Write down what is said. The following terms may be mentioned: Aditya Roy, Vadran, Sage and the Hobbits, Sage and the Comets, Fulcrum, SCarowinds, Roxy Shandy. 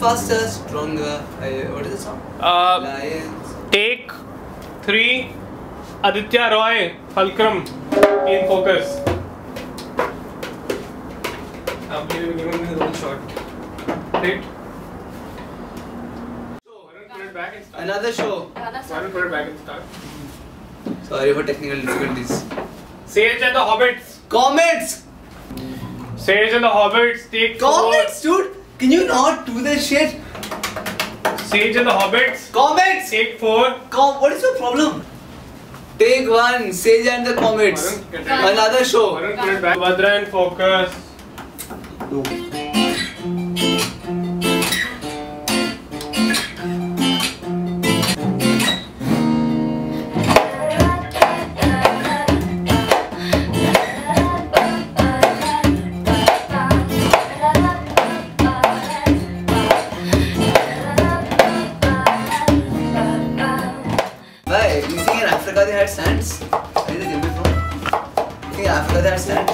Faster, stronger. What is the song? Lions. Take 3. Aditya Roy, Fulcrum, in focus. Now we have given the whole shot. Right? So, why don't put it back and start? Another show. Why don't put it back and start? Sorry for technical difficulties. Sage and the Hobbits. Comets! Sage and the Hobbits, take 4. Comets, dude! Can you not do that shit? Sage and the Hobbits. Comets! Take 4. What is your problem? Take 1. Sage and the Comets. Another show. Vadran, focus. 2. Why? You think in Africa they had sands? Where did they come from? You think Africa they had sands?